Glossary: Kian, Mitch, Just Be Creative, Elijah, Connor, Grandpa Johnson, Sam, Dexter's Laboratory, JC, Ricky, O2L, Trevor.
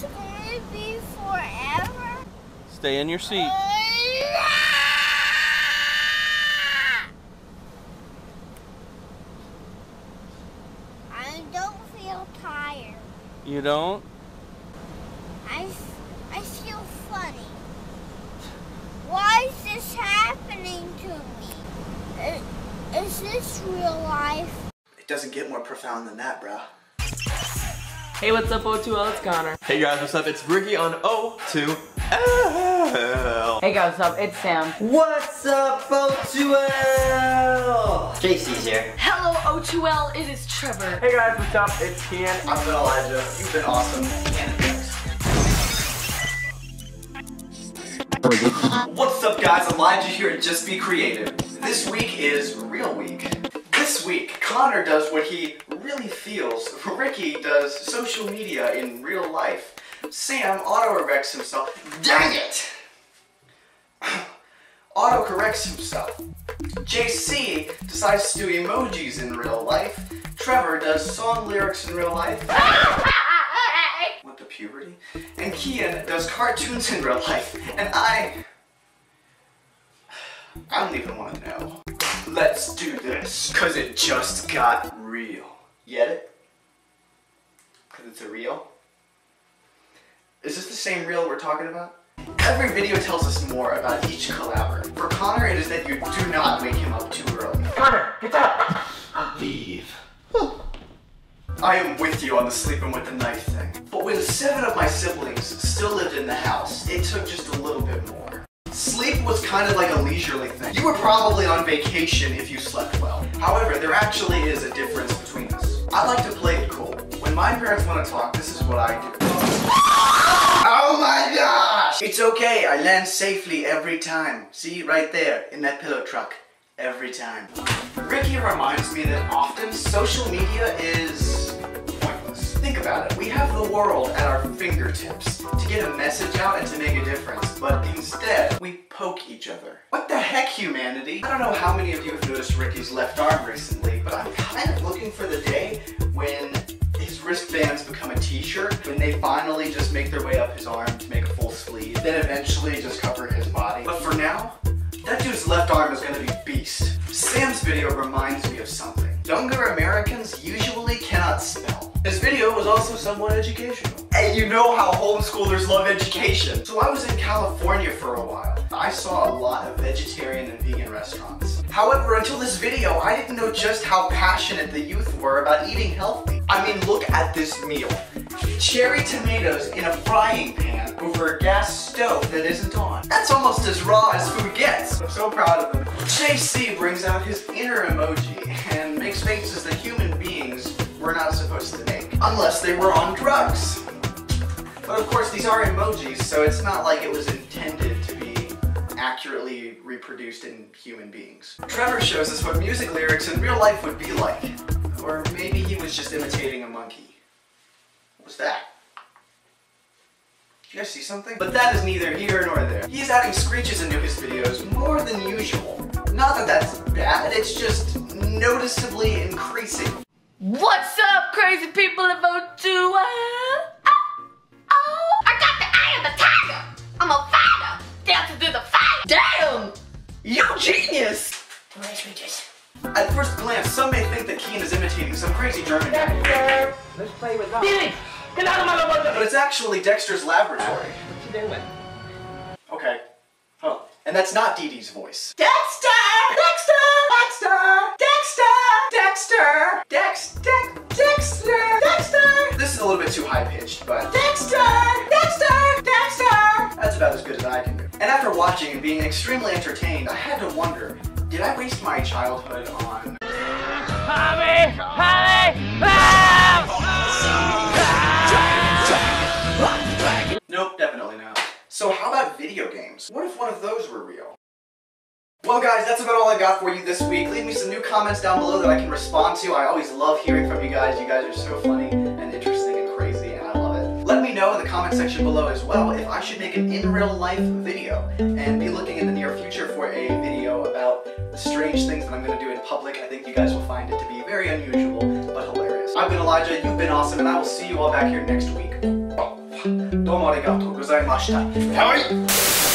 this going to be forever? Stay in your seat. I don't feel tired. You don't? I feel funny. Why is this happening to me? Is this real life? It doesn't get more profound than that, bruh. Hey, what's up, O2L? It's Connor. Hey guys, what's up? It's Ricky on O2L. Hey guys, what's up? It's Sam. What's up, O2L? JC's here. Hello, O2L. It is Trevor. Hey guys, what's up? It's Kian. I've been Elijah. You've been awesome. And Dex. What's up, guys? Elijah here at Just Be Creative. This week is Real Week. This week, Connor does what he really feels. Ricky does social media in real life. Sam auto-corrects himself. Dang it! Auto-corrects himself. JC decides to do emojis in real life. Trevor does song lyrics in real life. What the puberty? And Kian does cartoons in real life. And I don't even want to know. Let's do this, cause it just got real. Get it? Cause it's a reel? Is this the same reel we're talking about? Every video tells us more about each collabor. For Connor, it is that you do not wake him up too early. Connor, get up! Leave. I am with you on the sleeping with the knife thing. But when 7 of my siblings still lived in the house, it took just a little bit more. Sleep was kind of like a leisurely thing. You were probably on vacation if you slept well. However, there actually is a difference between us. I like to play it cool. When my parents want to talk, this is what I do. Oh my gosh! It's okay, I land safely every time. See, right there, in that pillow truck. Every time. Ricky reminds me that often social media is pointless. Think about it. We have the world at our fingertips to get a message out and to make a difference, but instead, we poke each other. What the heck, humanity? I don't know how many of you have noticed Ricky's left arm recently, but I'm kind of looking for the day when his wristbands become a t-shirt, when they finally just make their way up his arm to make a full sleeve, then eventually just cover his body. But for now, that dude's left arm is gonna be beast. Sam's video reminds me of something. Younger Americans usually cannot spell. This video was also somewhat educational. And you know how homeschoolers love education. So I was in California for a while. I saw a lot of vegetarian and vegan restaurants. However, until this video, I didn't know just how passionate the youth were about eating healthy. I mean, look at this meal. Cherry tomatoes in a frying pan over a gas stove that isn't on. That's almost as raw as food gets. I'm so proud of them. JC brings out his inner emoji and makes faces that human beings were not supposed to make. Unless they were on drugs. But of course, these are emojis, so it's not like it was intended to be accurately reproduced in human beings. Trevor shows us what music lyrics in real life would be like. Or maybe he was just imitating a monkey. What's that? Did you guys see something? But that is neither here nor there. He's adding screeches into his videos more than usual. Not that that's bad, it's just noticeably increasing. What's up, crazy people of O2L? I am a tiger! I'm a fighter! Dancing through the fire! Damn! You genius! At first glance, some may think that Kian is imitating some crazy German guy. Let's play with that. Get out of my laboratory! But it's actually Dexter's Laboratory. What you doing? Okay. Oh. And that's not Dee Dee's voice. Dexter! Dexter! Dexter! Dexter! Dexter! Dexter! Dexter! This is a little bit too high-pitched, but... Dexter! Dexter! Dexter! That's about as good as I can do. And after watching and being extremely entertained, I had to wonder, did I waste my childhood on... Hobby! Hobby! Nope, definitely not. So how about video games? What if one of those were real? Well guys, that's about all I got for you this week. Leave me some new comments down below that I can respond to. I always love hearing from you guys. You guys are so funny and interesting and crazy, and I love it. Let me know in the comment section below as well if I should make an in real life video, and be looking in the near future for a video about the strange things that I'm going to do in public. I think you guys will find it to be very unusual, but hilarious. I've been Elijah, you've been awesome, and I will see you all back here next week. どうもありがとうございました。